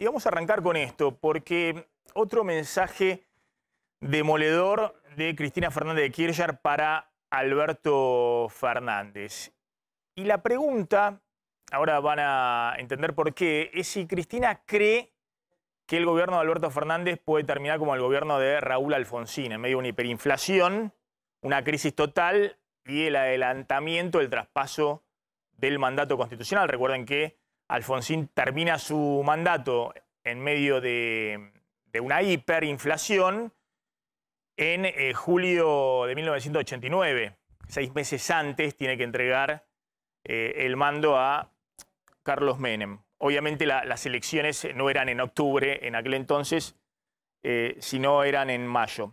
Y vamos a arrancar con esto, porque otro mensaje demoledor de Cristina Fernández de Kirchner para Alberto Fernández. Y la pregunta, ahora van a entender por qué, es si Cristina cree que el gobierno de Alberto Fernández puede terminar como el gobierno de Raúl Alfonsín, en medio de una hiperinflación, una crisis total y el adelantamiento del traspaso del mandato constitucional. Recuerden que Alfonsín termina su mandato en medio de una hiperinflación en julio de 1989. 6 meses antes tiene que entregar el mando a Carlos Menem. Obviamente las elecciones no eran en octubre en aquel entonces, sino eran en mayo.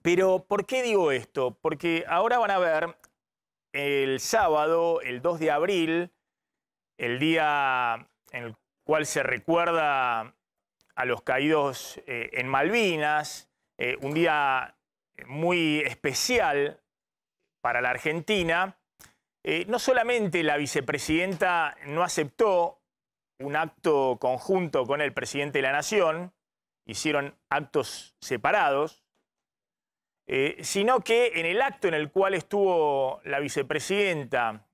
Pero ¿por qué digo esto? Porque ahora van a ver el sábado, el 2 de abril, el día en el cual se recuerda a los caídos en Malvinas, un día muy especial para la Argentina. No solamente la vicepresidenta no aceptó un acto conjunto con el presidente de la Nación, hicieron actos separados, sino que en el acto en el cual estuvo la vicepresidenta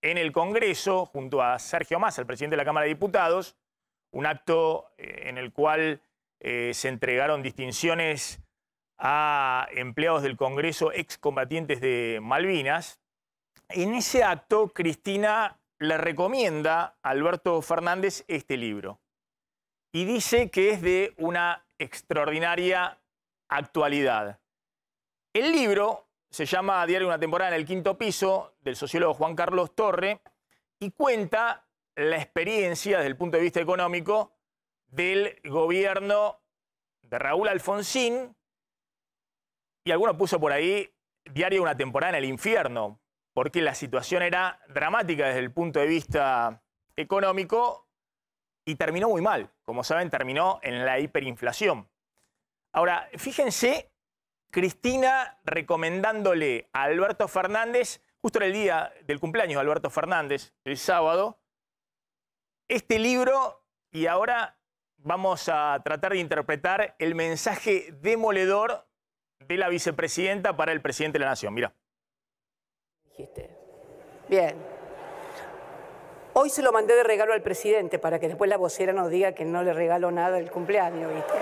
en el Congreso, junto a Sergio Massa, el presidente de la Cámara de Diputados, un acto en el cual se entregaron distinciones a empleados del Congreso excombatientes de Malvinas. En ese acto, Cristina le recomienda a Alberto Fernández este libro y dice que es de una extraordinaria actualidad. El libro se llama Diario de una temporada en el quinto piso, del sociólogo Juan Carlos Torre, y cuenta la experiencia desde el punto de vista económico del gobierno de Raúl Alfonsín, y alguno puso por ahí Diario de una temporada en el infierno, porque la situación era dramática desde el punto de vista económico y terminó muy mal. Como saben, terminó en la hiperinflación. Ahora, fíjense, Cristina recomendándole a Alberto Fernández, justo en el día del cumpleaños de Alberto Fernández, el sábado, este libro, y ahora vamos a tratar de interpretar el mensaje demoledor de la vicepresidenta para el presidente de la Nación. Mirá. Bien. Hoy se lo mandé de regalo al presidente para que después la vocera nos diga que no le regaló nada el cumpleaños, ¿viste?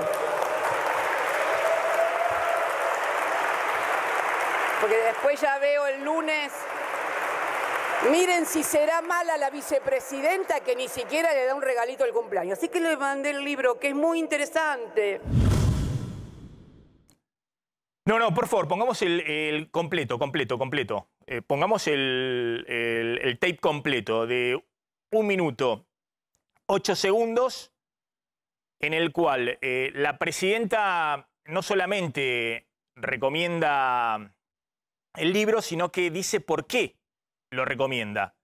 Porque después ya veo el lunes, miren si será mala la vicepresidenta que ni siquiera le da un regalito al cumpleaños. Así que le mandé el libro, que es muy interesante. No, no, por favor, pongamos el completo. Pongamos el tape completo de 1 minuto, 8 segundos, en el cual la presidenta no solamente recomienda el libro, sino que dice por qué lo recomienda.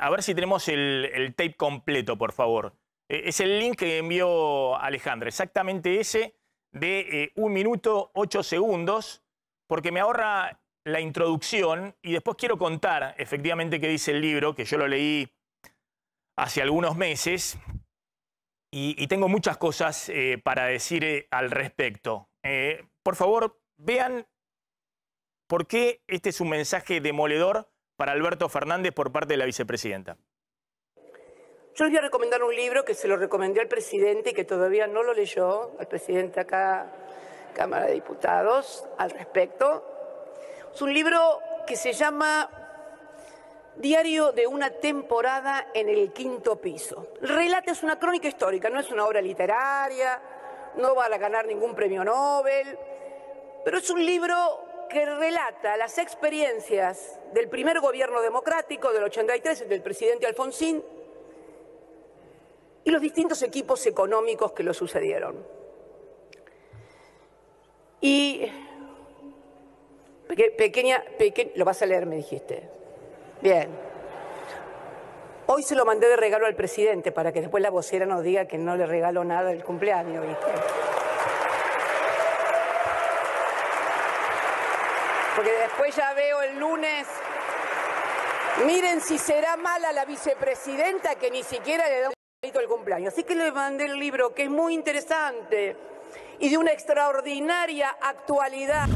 A ver si tenemos el tape completo, por favor. Es el link que envió Alejandra, exactamente ese, de 1 minuto, 8 segundos, porque me ahorra la introducción y después quiero contar efectivamente qué dice el libro, que yo lo leí hace algunos meses y tengo muchas cosas para decir al respecto. Por favor, vean por qué este es un mensaje demoledor para Alberto Fernández por parte de la vicepresidenta. Yo les voy a recomendar un libro que se lo recomendé al presidente y que todavía no lo leyó, al presidente acá, Cámara de Diputados, al respecto. Es un libro que se llama Diario de una temporada en el quinto piso. Relata, es una crónica histórica, no es una obra literaria, no va a ganar ningún premio Nobel, pero es un libro que relata las experiencias del primer gobierno democrático del 83, del presidente Alfonsín, y los distintos equipos económicos que lo sucedieron. Y lo vas a leer, me dijiste. Bien. Hoy se lo mandé de regalo al presidente para que después la vocera nos diga que no le regaló nada el cumpleaños, ¿viste? Porque después ya veo el lunes, miren si será mala la vicepresidenta que ni siquiera le da un... El cumpleaños. Así que le mandé el libro, que es muy interesante y de una extraordinaria actualidad.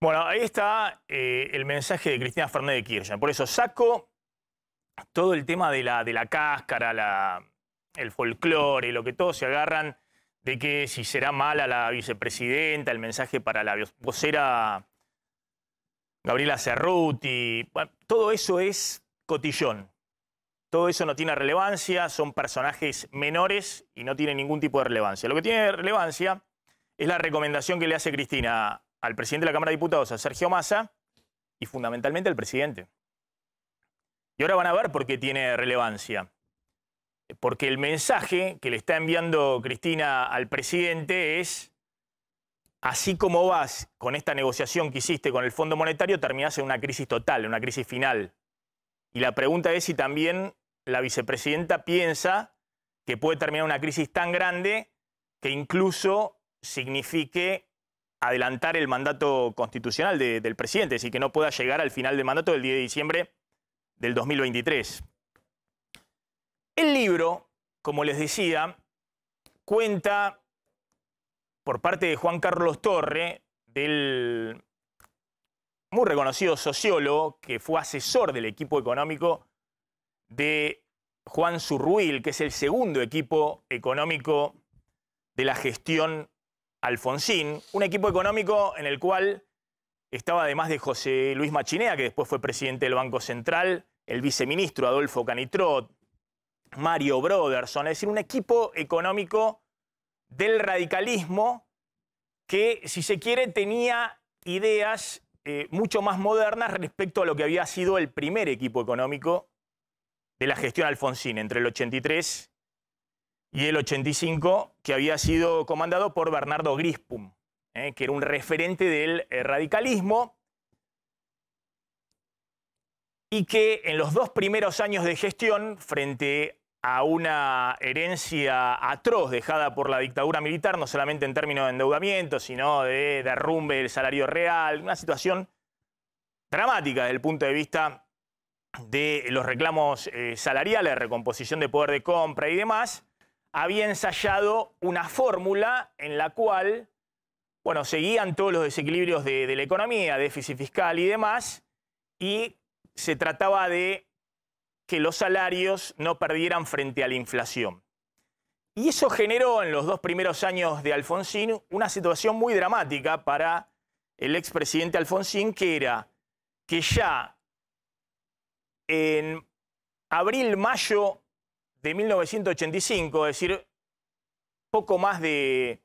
Bueno, ahí está el mensaje de Cristina Fernández de Kirchner. Por eso saco todo el tema de la cáscara, el folclore, lo que todos se agarran de que si será mala la vicepresidenta, el mensaje para la vocera Gabriela Cerruti. Bueno, todo eso es cotillón. Todo eso no tiene relevancia, son personajes menores y no tienen ningún tipo de relevancia. Lo que tiene relevancia es la recomendación que le hace Cristina al presidente de la Cámara de Diputados, a Sergio Massa, y fundamentalmente al presidente. Y ahora van a ver por qué tiene relevancia. Porque el mensaje que le está enviando Cristina al presidente es: así como vas con esta negociación que hiciste con el Fondo Monetario, terminás en una crisis total, en una crisis final. Y la pregunta es si también la vicepresidenta piensa que puede terminar una crisis tan grande que incluso signifique adelantar el mandato constitucional del presidente, es decir, que no pueda llegar al final del mandato del 10 de diciembre del 2023. El libro, como les decía, cuenta por parte de Juan Carlos Torre, del muy reconocido sociólogo que fue asesor del equipo económico de Juan Sourrouille, que es el segundo equipo económico de la gestión Alfonsín, un equipo económico en el cual estaba, además de José Luis Machinea, que después fue presidente del Banco Central, el viceministro Adolfo Canitrot, Mario Brodersohn, es decir, un equipo económico del radicalismo que, si se quiere, tenía ideas mucho más modernas respecto a lo que había sido el primer equipo económico de la gestión Alfonsín, entre el 83 y el 85, que había sido comandado por Bernardo Grinspun, que era un referente del radicalismo, y que en los dos primeros años de gestión, frente a una herencia atroz dejada por la dictadura militar, no solamente en términos de endeudamiento, sino de derrumbe del salario real, una situación dramática desde el punto de vista de los reclamos salariales, recomposición de poder de compra y demás, había ensayado una fórmula en la cual, bueno, seguían todos los desequilibrios de la economía, déficit fiscal y demás, y se trataba de que los salarios no perdieran frente a la inflación. Y eso generó en los dos primeros años de Alfonsín una situación muy dramática para el expresidente Alfonsín, que era que ya en abril-mayo de 1985, es decir, poco más de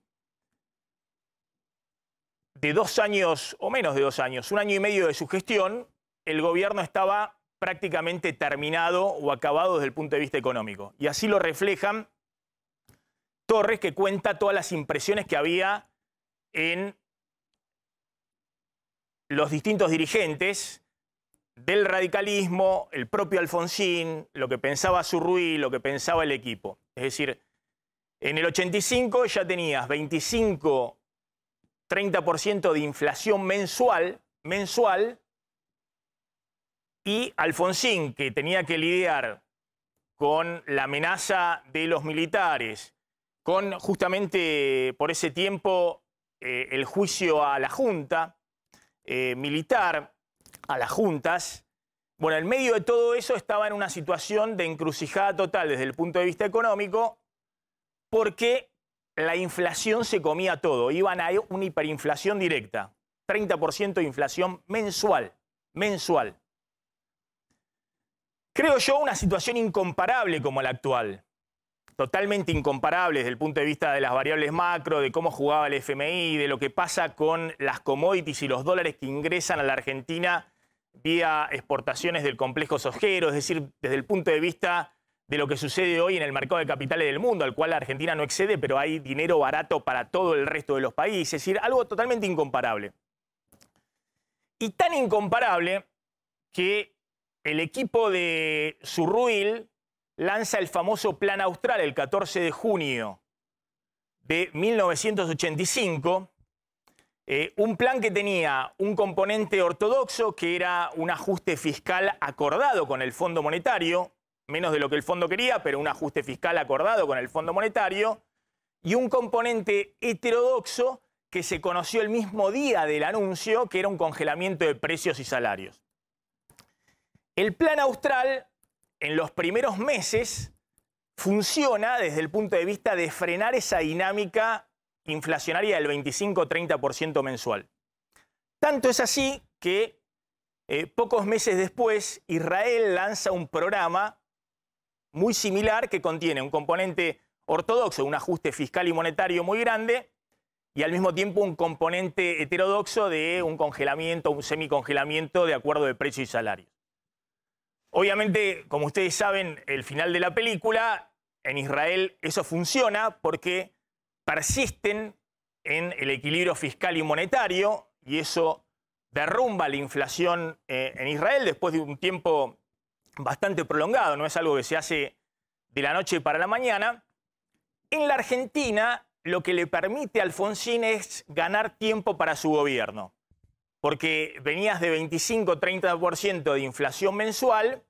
2 años o menos de 2 años, 1 año y medio de su gestión, el gobierno estaba prácticamente terminado o acabado desde el punto de vista económico. Y así lo reflejan Torres, que cuenta todas las impresiones que había en los distintos dirigentes del radicalismo, el propio Alfonsín, lo que pensaba Sourrouille, lo que pensaba el equipo. Es decir, en el 85 ya tenías 25-30% de inflación mensual, y Alfonsín, que tenía que lidiar con la amenaza de los militares, con justamente por ese tiempo el juicio a la junta militar, a las juntas. Bueno, en medio de todo eso estaba en una situación de encrucijada total desde el punto de vista económico, porque la inflación se comía todo, iban a una hiperinflación directa, 30% de inflación mensual. Creo yo una situación incomparable como la actual, totalmente incomparable desde el punto de vista de las variables macro, de cómo jugaba el FMI, de lo que pasa con las commodities y los dólares que ingresan a la Argentina vía exportaciones del complejo sojero, es decir, desde el punto de vista de lo que sucede hoy en el mercado de capitales del mundo, al cual la Argentina no excede, pero hay dinero barato para todo el resto de los países, es decir, algo totalmente incomparable. Y tan incomparable que el equipo de Sourrouille lanza el famoso Plan Austral el 14 de junio de 1985, un plan que tenía un componente ortodoxo, que era un ajuste fiscal acordado con el Fondo Monetario, menos de lo que el fondo quería, pero un ajuste fiscal acordado con el Fondo Monetario, y un componente heterodoxo que se conoció el mismo día del anuncio, que era un congelamiento de precios y salarios. El Plan Austral, en los primeros meses, funciona desde el punto de vista de frenar esa dinámica inflacionaria del 25-30% mensual. Tanto es así que pocos meses después Israel lanza un programa muy similar que contiene un componente ortodoxo, un ajuste fiscal y monetario muy grande, y al mismo tiempo un componente heterodoxo de un congelamiento, un semicongelamiento de acuerdo de precio y salario. Obviamente, como ustedes saben, el final de la película, en Israel eso funciona porque persisten en el equilibrio fiscal y monetario, y eso derrumba la inflación en Israel después de un tiempo bastante prolongado, no es algo que se hace de la noche para la mañana. En la Argentina, lo que le permite a Alfonsín es ganar tiempo para su gobierno, porque venías de 25-30% de inflación mensual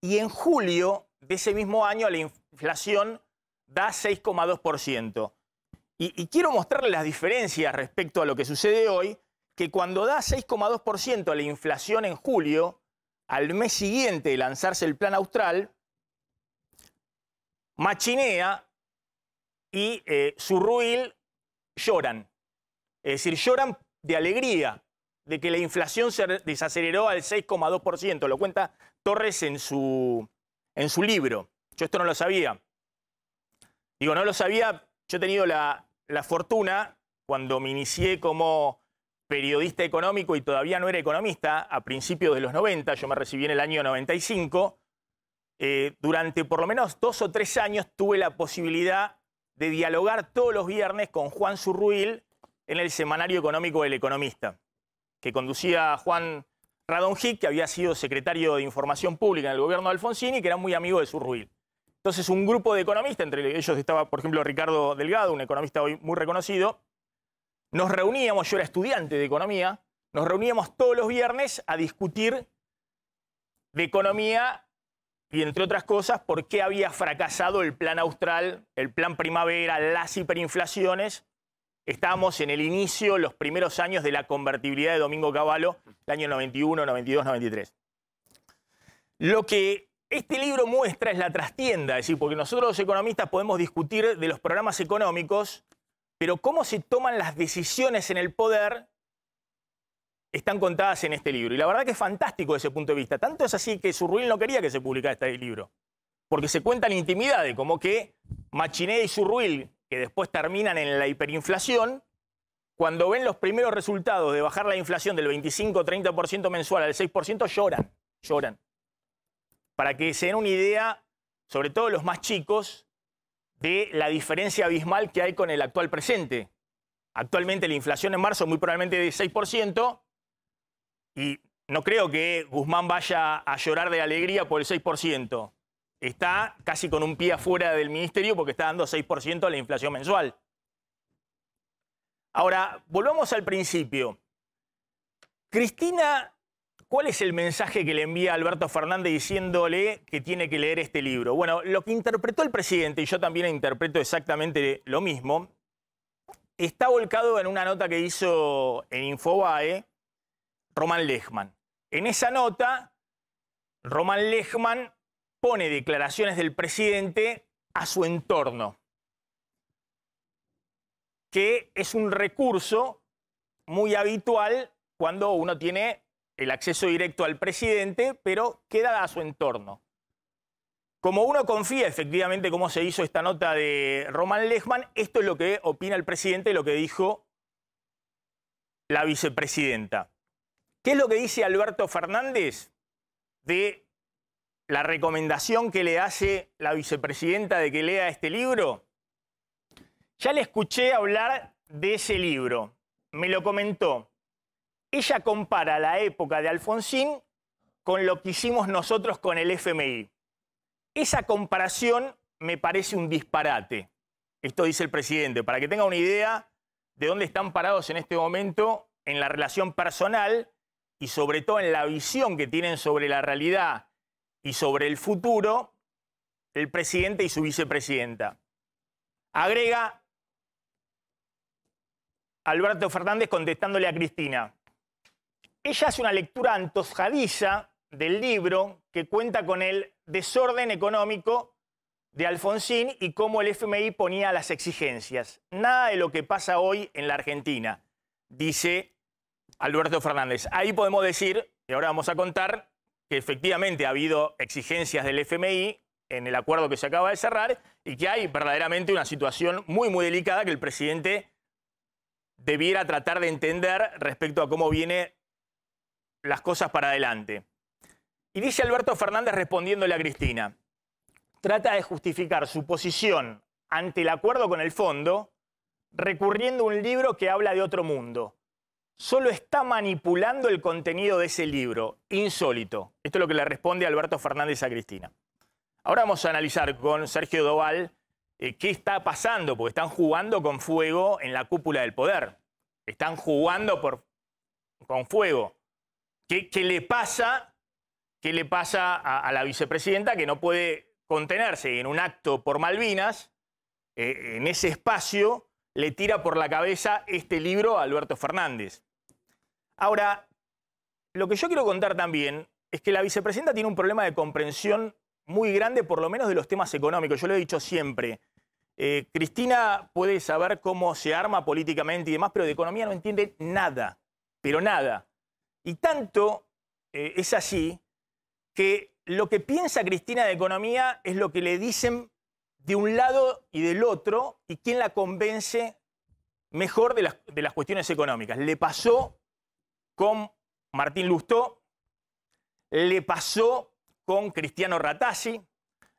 y en julio de ese mismo año la inflación da 6,2%. Y quiero mostrarles las diferencias respecto a lo que sucede hoy, que cuando da 6,2% la inflación en julio, al mes siguiente de lanzarse el Plan Austral, Machinea y Sourrouille lloran. Es decir, lloran de alegría de que la inflación se desaceleró al 6,2%. Lo cuenta Torres en su libro. Yo esto no lo sabía. Digo, no lo sabía. Yo he tenido la fortuna, cuando me inicié como periodista económico y todavía no era economista, a principios de los 90, yo me recibí en el año 95, durante por lo menos 2 o 3 años tuve la posibilidad de dialogar todos los viernes con Juan Sourrouille en el Semanario Económico El Economista, que conducía a Juan Radonjic, que había sido secretario de Información Pública en el gobierno de Alfonsín y que era muy amigo de Sourrouille. Entonces un grupo de economistas, entre ellos estaba, por ejemplo, Ricardo Delgado, un economista hoy muy reconocido, nos reuníamos, yo era estudiante de economía, nos reuníamos todos los viernes a discutir de economía y, entre otras cosas, por qué había fracasado el Plan Austral, el Plan Primavera, las hiperinflaciones. Estábamos en el inicio, los primeros años de la convertibilidad de Domingo Cavallo, el año 91, 92, 93. Lo que este libro muestra es la trastienda, es decir, porque nosotros los economistas podemos discutir de los programas económicos, pero cómo se toman las decisiones en el poder están contadas en este libro. Y la verdad que es fantástico desde ese punto de vista. Tanto es así que Sourrouille no quería que se publicara este libro, porque se cuentan intimidades, como que Machinea y Sourrouille, que después terminan en la hiperinflación, cuando ven los primeros resultados de bajar la inflación del 25-30% mensual al 6%, lloran, lloran. Para que se den una idea, sobre todo los más chicos, de la diferencia abismal que hay con el actual presente. Actualmente la inflación en marzo muy probablemente de 6%, y no creo que Guzmán vaya a llorar de alegría por el 6%. Está casi con un pie afuera del ministerio porque está dando 6% a la inflación mensual. Ahora, volvamos al principio. Cristina, ¿cuál es el mensaje que le envía Alberto Fernández diciéndole que tiene que leer este libro? Bueno, lo que interpretó el presidente, y yo también interpreto exactamente lo mismo, está volcado en una nota que hizo en Infobae Román Lechman. En esa nota, Román Lechman pone declaraciones del presidente a su entorno, que es un recurso muy habitual cuando uno tiene el acceso directo al presidente, pero queda a su entorno. Como uno confía efectivamente cómo se hizo esta nota de Román Lechman, esto es lo que opina el presidente, lo que dijo la vicepresidenta. ¿Qué es lo que dice Alberto Fernández de la recomendación que le hace la vicepresidenta de que lea este libro? Ya le escuché hablar de ese libro, me lo comentó. Ella compara la época de Alfonsín con lo que hicimos nosotros con el FMI. Esa comparación me parece un disparate. Esto dice el presidente, para que tenga una idea de dónde están parados en este momento en la relación personal y sobre todo en la visión que tienen sobre la realidad y sobre el futuro el presidente y su vicepresidenta. Agrega Alberto Fernández contestándole a Cristina. Ella hace una lectura antojadiza del libro que cuenta con el desorden económico de Alfonsín y cómo el FMI ponía las exigencias. Nada de lo que pasa hoy en la Argentina, dice Alberto Fernández. Ahí podemos decir, y ahora vamos a contar, que efectivamente ha habido exigencias del FMI en el acuerdo que se acaba de cerrar y que hay verdaderamente una situación muy, muy delicada que el presidente debiera tratar de entender respecto a cómo vienen las cosas para adelante. Y dice Alberto Fernández respondiéndole a Cristina, trata de justificar su posición ante el acuerdo con el fondo recurriendo a un libro que habla de otro mundo. Solo está manipulando el contenido de ese libro. Insólito. Esto es lo que le responde Alberto Fernández a Cristina. Ahora vamos a analizar con Sergio Doval qué está pasando, porque están jugando con fuego en la cúpula del poder. Están jugando con fuego. ¿Qué le pasa? ¿Qué le pasa a la vicepresidenta que no puede contenerse en un acto por Malvinas? En ese espacio le tira por la cabeza este libro a Alberto Fernández. Ahora, lo que yo quiero contar también es que la vicepresidenta tiene un problema de comprensión muy grande, por lo menos de los temas económicos. Yo lo he dicho siempre. Cristina puede saber cómo se arma políticamente y demás, pero de economía no entiende nada, pero nada. Y tanto es así que lo que piensa Cristina de economía es lo que le dicen de un lado y del otro, y quién la convence mejor de las cuestiones económicas. Le pasó con Martín Lousteau, le pasó con Cristiano Rattazzi,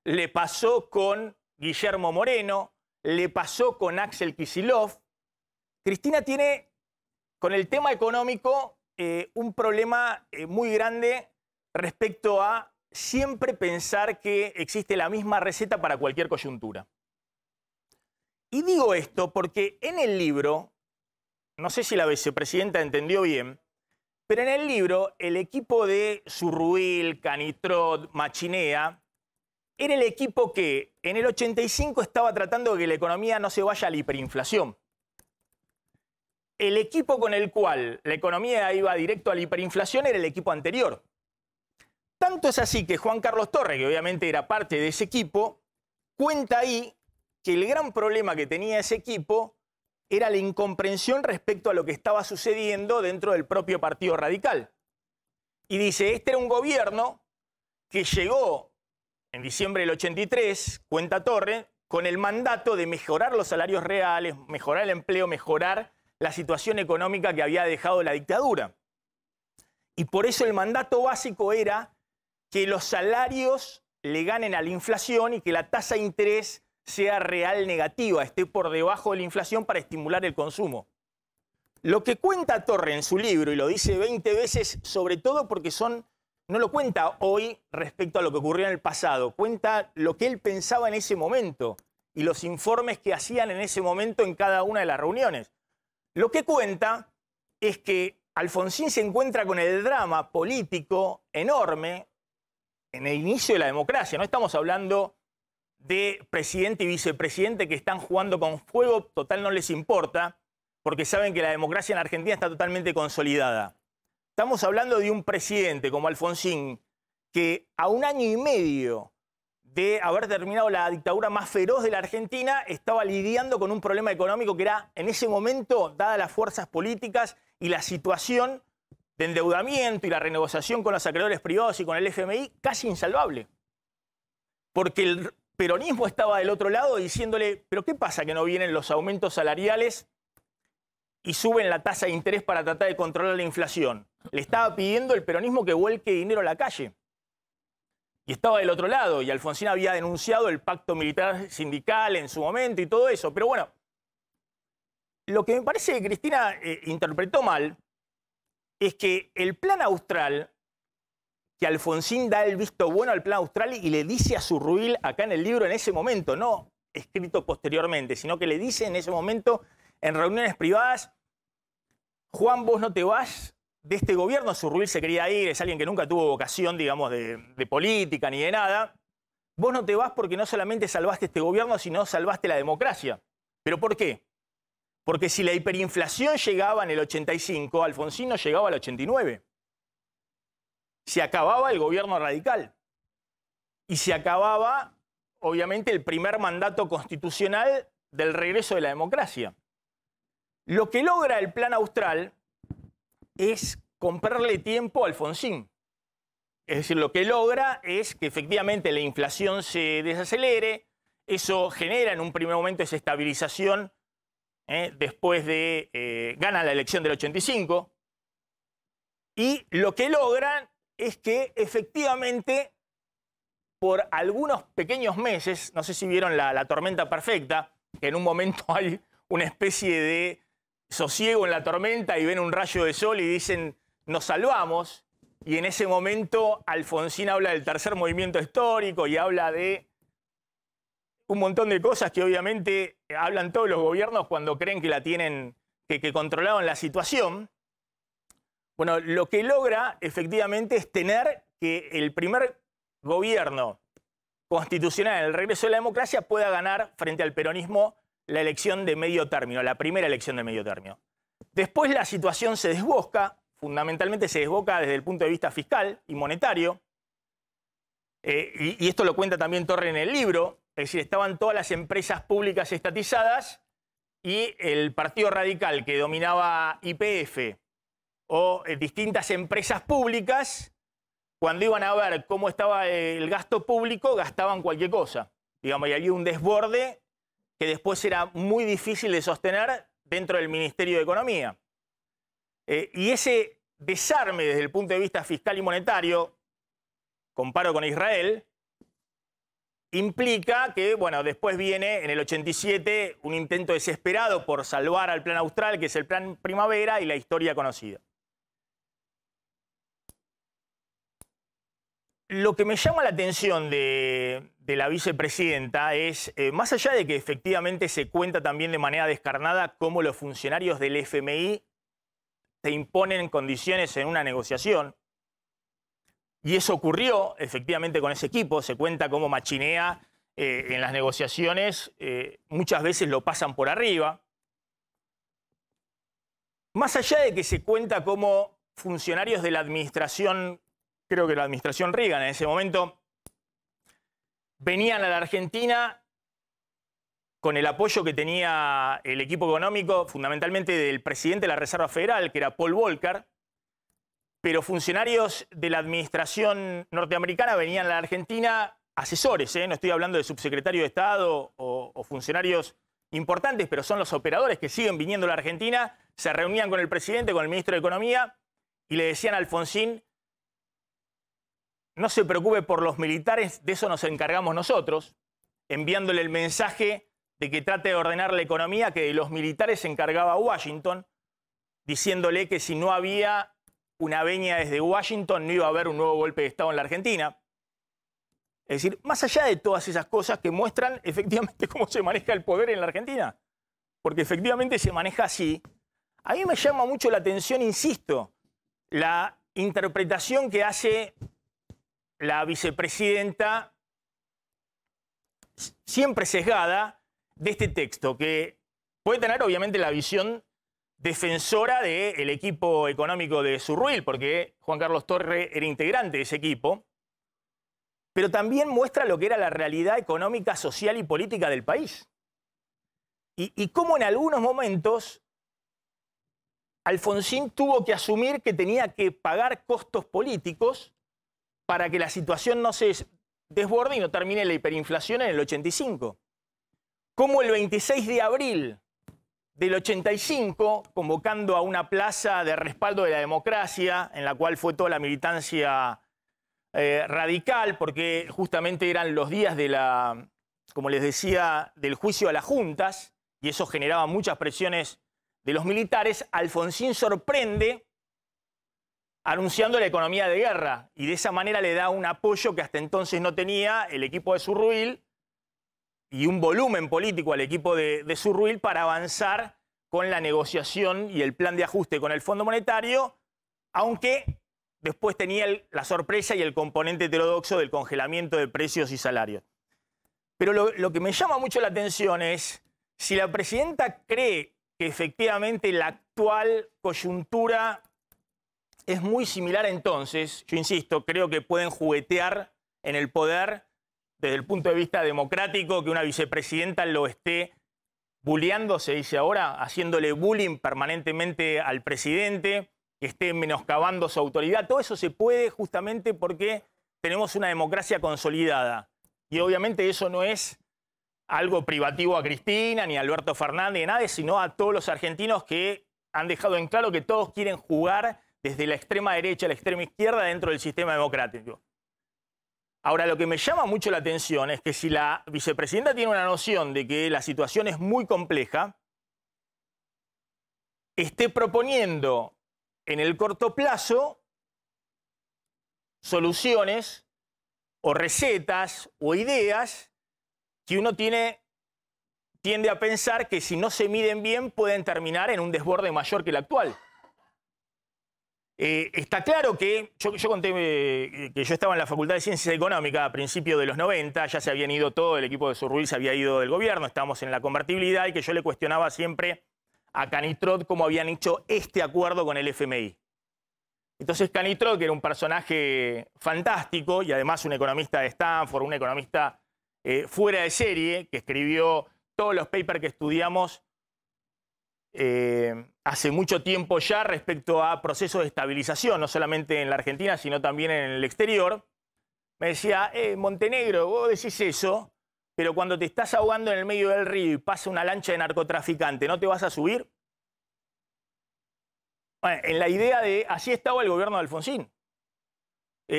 le pasó con Guillermo Moreno, le pasó con Axel Kicillof. Cristina tiene, con el tema económico, un problema muy grande respecto a siempre pensar que existe la misma receta para cualquier coyuntura. Y digo esto porque en el libro, no sé si la vicepresidenta entendió bien, pero en el libro el equipo de Sourrouille, Canitrot, Machinea, era el equipo que en el 85 estaba tratando de que la economía no se vaya a la hiperinflación. El equipo con el cual la economía iba directo a la hiperinflación era el equipo anterior. Tanto es así que Juan Carlos Torre, que obviamente era parte de ese equipo, cuenta ahí que el gran problema que tenía ese equipo era la incomprensión respecto a lo que estaba sucediendo dentro del propio Partido Radical. Y dice, este era un gobierno que llegó en diciembre del 83, cuenta Torre, con el mandato de mejorar los salarios reales, mejorar el empleo, mejorar la situación económica que había dejado la dictadura. Y por eso el mandato básico era que los salarios le ganen a la inflación y que la tasa de interés sea real negativa, esté por debajo de la inflación para estimular el consumo. Lo que cuenta Torre en su libro, y lo dice 20 veces, sobre todo porque no lo cuenta hoy respecto a lo que ocurrió en el pasado, cuenta lo que él pensaba en ese momento y los informes que hacían en ese momento en cada una de las reuniones. Lo que cuenta es que Alfonsín se encuentra con el drama político enorme en el inicio de la democracia. No estamos hablando de presidente y vicepresidente que están jugando con fuego, total no les importa, porque saben que la democracia en la Argentina está totalmente consolidada. Estamos hablando de un presidente como Alfonsín, que a un año y medio de haber terminado la dictadura más feroz de la Argentina, estaba lidiando con un problema económico que era, en ese momento, dadas las fuerzas políticas y la situación de endeudamiento y la renegociación con los acreedores privados y con el FMI, casi insalvable. Porque el peronismo estaba del otro lado diciéndole, ¿pero qué pasa que no vienen los aumentos salariales y suben la tasa de interés para tratar de controlar la inflación? Le estaba pidiendo el peronismo que vuelque dinero a la calle. Y estaba del otro lado, y Alfonsín había denunciado el pacto militar sindical en su momento y todo eso. Pero bueno, lo que me parece que Cristina interpretó mal es que el Plan Austral, que Alfonsín da el visto bueno al Plan Austral y le dice a Sourrouille acá en el libro en ese momento, no escrito posteriormente, sino que le dice en ese momento en reuniones privadas, Juan, vos no te vas de este gobierno. Sourrouille se quería ir, es alguien que nunca tuvo vocación, digamos, de política ni de nada. Vos no te vas porque no solamente salvaste este gobierno, sino salvaste la democracia. ¿Pero por qué? Porque si la hiperinflación llegaba en el 85, Alfonsín no llegaba al 89. Se acababa el gobierno radical. Y se acababa, obviamente, el primer mandato constitucional del regreso de la democracia. Lo que logra el Plan Austral es comprarle tiempo a Alfonsín. Es decir, lo que logra es que efectivamente la inflación se desacelere, eso genera en un primer momento esa estabilización, después de... gana la elección del 85, y lo que logran es que efectivamente por algunos pequeños meses, no sé si vieron la tormenta perfecta, que en un momento hay una especie de sosiego en la tormenta y ven un rayo de sol y dicen, nos salvamos. Y en ese momento Alfonsín habla del tercer movimiento histórico y habla de un montón de cosas que obviamente hablan todos los gobiernos cuando creen que la tienen, que controlaron la situación. Bueno, lo que logra efectivamente es tener que el primer gobierno constitucional en el regreso de la democracia pueda ganar frente al peronismo la elección de medio término, la primera elección de medio término. Después la situación se desboca. Fundamentalmente se desboca desde el punto de vista fiscal y monetario. Y esto lo cuenta también Torre en el libro. Es decir, estaban todas las empresas públicas estatizadas y el Partido Radical que dominaba YPF o distintas empresas públicas, cuando iban a ver cómo estaba el gasto público, gastaban cualquier cosa. Digamos, y había un desborde que después era muy difícil de sostener dentro del Ministerio de Economía. Y ese desarme desde el punto de vista fiscal y monetario, comparo con Israel, implica que, bueno, después viene en el 87 un intento desesperado por salvar al Plan Austral, que es el Plan Primavera y la historia conocida. Lo que me llama la atención de la vicepresidenta es, más allá de que efectivamente se cuenta también de manera descarnada cómo los funcionarios del FMI se imponen condiciones en una negociación, y eso ocurrió efectivamente con ese equipo, se cuenta cómo Machinea en las negociaciones muchas veces lo pasan por arriba. Más allá de que se cuenta cómo funcionarios de la administración, creo que la administración Reagan en ese momento, venían a la Argentina con el apoyo que tenía el equipo económico, fundamentalmente del presidente de la Reserva Federal, que era Paul Volcker, pero funcionarios de la administración norteamericana venían a la Argentina, asesores, no estoy hablando de subsecretario de Estado o funcionarios importantes, pero son los operadores que siguen viniendo a la Argentina, se reunían con el presidente, con el ministro de Economía, y le decían a Alfonsín, no se preocupe por los militares, de eso nos encargamos nosotros, enviándole el mensaje de que trate de ordenar la economía, que de los militares se encargaba Washington, diciéndole que si no había una venia desde Washington no iba a haber un nuevo golpe de Estado en la Argentina. Es decir, más allá de todas esas cosas que muestran efectivamente cómo se maneja el poder en la Argentina, porque efectivamente se maneja así, a mí me llama mucho la atención, insisto, la interpretación que hace la vicepresidenta, siempre sesgada, de este texto, que puede tener obviamente la visión defensora del equipo económico de Sourrouille, porque Juan Carlos Torre era integrante de ese equipo, pero también muestra lo que era la realidad económica, social y política del país. Y cómo en algunos momentos Alfonsín tuvo que asumir que tenía que pagar costos políticos para que la situación no se desborde y no termine la hiperinflación en el 85. Como el 26 de abril del 85, convocando a una plaza de respaldo de la democracia, en la cual fue toda la militancia radical, porque justamente eran los días de la, como les decía, del juicio a las juntas, y eso generaba muchas presiones de los militares, Alfonsín sorprende anunciando la economía de guerra, y de esa manera le da un apoyo que hasta entonces no tenía el equipo de Sourrouille, y un volumen político al equipo de Sourrouille para avanzar con la negociación y el plan de ajuste con el Fondo Monetario, aunque después tenía la sorpresa y el componente heterodoxo del congelamiento de precios y salarios. Pero lo que me llama mucho la atención es si la presidenta cree que efectivamente la actual coyuntura es muy similar a entonces. Yo insisto, creo que pueden juguetear en el poder desde el punto de vista democrático, que una vicepresidenta lo esté bulleando, se dice ahora, haciéndole bullying permanentemente al presidente, que esté menoscabando su autoridad. Todo eso se puede justamente porque tenemos una democracia consolidada. Y obviamente eso no es algo privativo a Cristina, ni a Alberto Fernández, ni nada, sino a todos los argentinos que han dejado en claro que todos quieren jugar desde la extrema derecha a la extrema izquierda dentro del sistema democrático. Ahora, lo que me llama mucho la atención es que si la vicepresidenta tiene una noción de que la situación es muy compleja, esté proponiendo en el corto plazo soluciones o recetas o ideas que uno tiende a pensar que si no se miden bien pueden terminar en un desborde mayor que el actual. Está claro que, yo conté que yo estaba en la Facultad de Ciencias Económicas a principios de los 90, ya se habían ido todo, el equipo de Sourrouille se había ido del gobierno, estábamos en la convertibilidad y que yo le cuestionaba siempre a Canitrot cómo habían hecho este acuerdo con el FMI. Entonces Canitrot, que era un personaje fantástico y además un economista de Stanford, un economista fuera de serie, que escribió todos los papers que estudiamos hace mucho tiempo ya respecto a procesos de estabilización, no solamente en la Argentina, sino también en el exterior, me decía, Montenegro, vos decís eso, pero cuando te estás ahogando en el medio del río y pasa una lancha de narcotraficante, ¿no te vas a subir? Bueno, en la idea de, así estaba el gobierno de Alfonsín.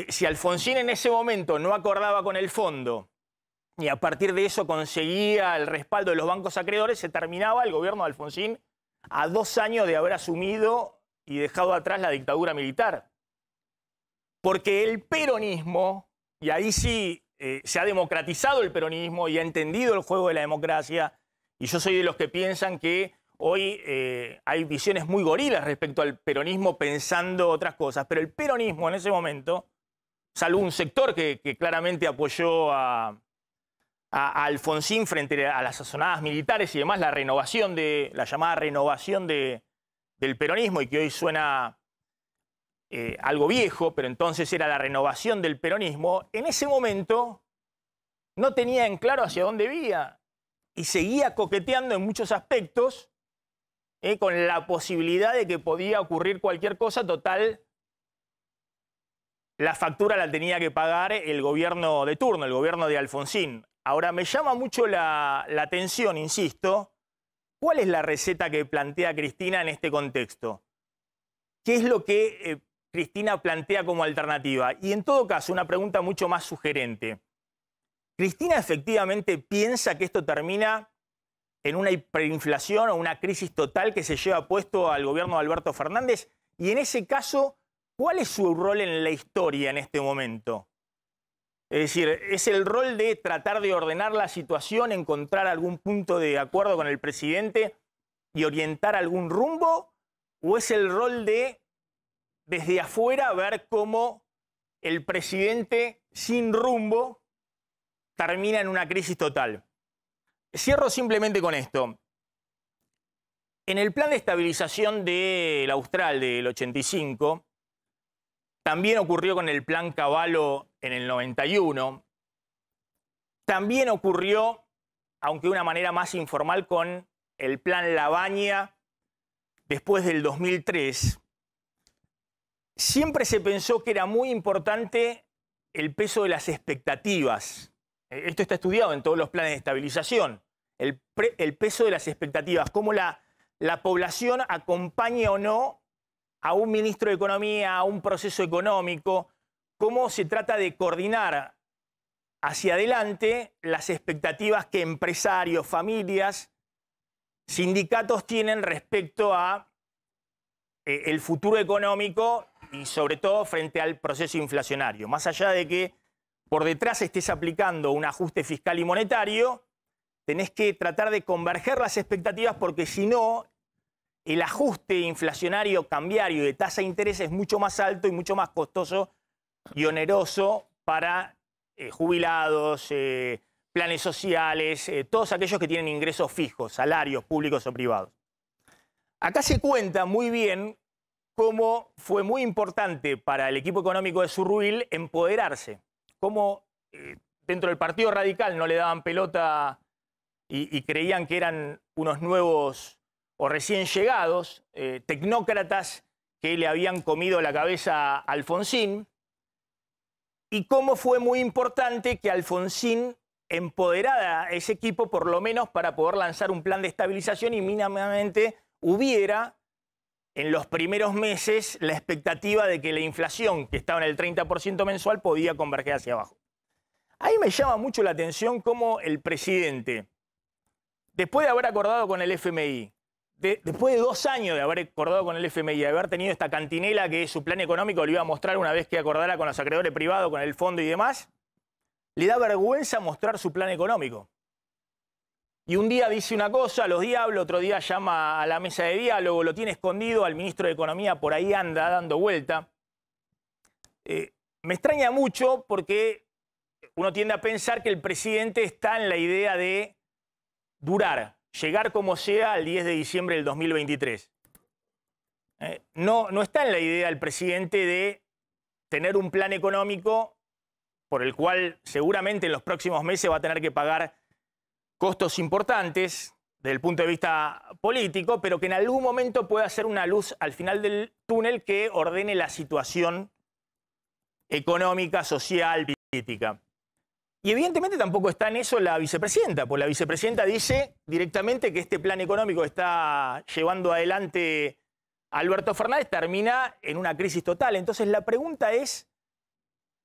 Si Alfonsín en ese momento no acordaba con el fondo, y a partir de eso conseguía el respaldo de los bancos acreedores, se terminaba el gobierno de Alfonsín a 2 años de haber asumido y dejado atrás la dictadura militar. Porque el peronismo, y ahí sí se ha democratizado el peronismo y ha entendido el juego de la democracia, y yo soy de los que piensan que hoy hay visiones muy gorilas respecto al peronismo pensando otras cosas, pero el peronismo en ese momento, salvo un sector que claramente apoyó a Alfonsín frente a las sazonadas militares y demás, la renovación de la llamada renovación del peronismo, y que hoy suena algo viejo, pero entonces era la renovación del peronismo, en ese momento no tenía en claro hacia dónde iba y seguía coqueteando en muchos aspectos con la posibilidad de que podía ocurrir cualquier cosa. Total, la factura la tenía que pagar el gobierno de turno, el gobierno de Alfonsín. Ahora, me llama mucho la atención, insisto, ¿cuál es la receta que plantea Cristina en este contexto? ¿Qué es lo que Cristina plantea como alternativa? Y en todo caso, una pregunta mucho más sugerente. ¿Cristina efectivamente piensa que esto termina en una hiperinflación o una crisis total que se lleva puesto al gobierno de Alberto Fernández? Y en ese caso, ¿cuál es su rol en la historia en este momento? Es decir, ¿es el rol de tratar de ordenar la situación, encontrar algún punto de acuerdo con el presidente y orientar algún rumbo? ¿O es el rol de, desde afuera, ver cómo el presidente sin rumbo termina en una crisis total? Cierro simplemente con esto. En el plan de estabilización del Austral del 85, también ocurrió con el plan Cavallo en el 91. También ocurrió, aunque de una manera más informal, con el plan Lavagna después del 2003. Siempre se pensó que era muy importante el peso de las expectativas. Esto está estudiado en todos los planes de estabilización. El peso de las expectativas, cómo la población acompaña o no a un ministro de Economía, a un proceso económico, cómo se trata de coordinar hacia adelante las expectativas que empresarios, familias, sindicatos tienen respecto a el futuro económico y sobre todo frente al proceso inflacionario. Más allá de que por detrás estés aplicando un ajuste fiscal y monetario, tenés que tratar de converger las expectativas porque si no, el ajuste inflacionario cambiario de tasa de interés es mucho más alto y mucho más costoso y oneroso para jubilados, planes sociales, todos aquellos que tienen ingresos fijos, salarios públicos o privados. Acá se cuenta muy bien cómo fue muy importante para el equipo económico de Sourrouille empoderarse, cómo dentro del Partido Radical no le daban pelota y creían que eran unos nuevos o recién llegados, tecnócratas que le habían comido la cabeza a Alfonsín, y cómo fue muy importante que Alfonsín empoderara a ese equipo, por lo menos para poder lanzar un plan de estabilización y mínimamente hubiera en los primeros meses la expectativa de que la inflación, que estaba en el 30% mensual, podía converger hacia abajo. Ahí me llama mucho la atención cómo el presidente, después de haber acordado con el FMI, después de 2 años de haber acordado con el FMI, de haber tenido esta cantinela que su plan económico le iba a mostrar una vez que acordara con los acreedores privados, con el fondo y demás, le da vergüenza mostrar su plan económico. Y un día dice una cosa, los diablos, otro día llama a la mesa de diálogo, lo tiene escondido, al ministro de Economía por ahí anda dando vuelta. Me extraña mucho porque uno tiende a pensar que el presidente está en la idea de durar, llegar como sea al 10 de diciembre del 2023. No está en la idea el presidente de tener un plan económico por el cual seguramente en los próximos meses va a tener que pagar costos importantes desde el punto de vista político, pero que en algún momento pueda ser una luz al final del túnel que ordene la situación económica, social, política. Y evidentemente tampoco está en eso la vicepresidenta, porque la vicepresidenta dice directamente que este plan económico que está llevando adelante Alberto Fernández termina en una crisis total. Entonces la pregunta es,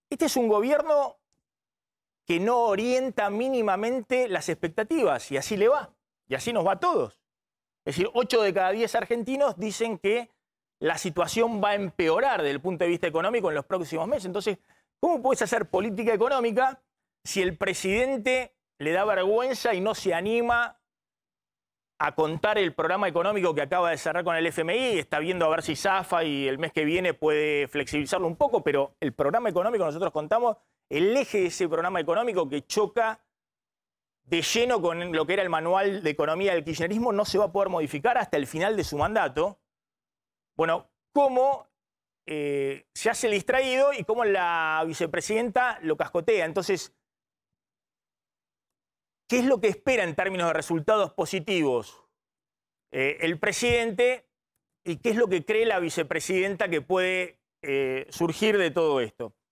¿este es un gobierno que no orienta mínimamente las expectativas? Y así le va, y así nos va a todos. Es decir, 8 de cada 10 argentinos dicen que la situación va a empeorar desde el punto de vista económico en los próximos meses. Entonces, ¿cómo puedes hacer política económica si el presidente le da vergüenza y no se anima a contar el programa económico que acaba de cerrar con el FMI? Está viendo a ver si zafa y el mes que viene puede flexibilizarlo un poco, pero el programa económico nosotros contamos el eje de ese programa económico que choca de lleno con lo que era el manual de economía del kirchnerismo, no se va a poder modificar hasta el final de su mandato. Bueno, ¿cómo se hace distraído y cómo la vicepresidenta lo cascotea? Entonces, ¿qué es lo que espera en términos de resultados positivos el presidente y qué es lo que cree la vicepresidenta que puede surgir de todo esto?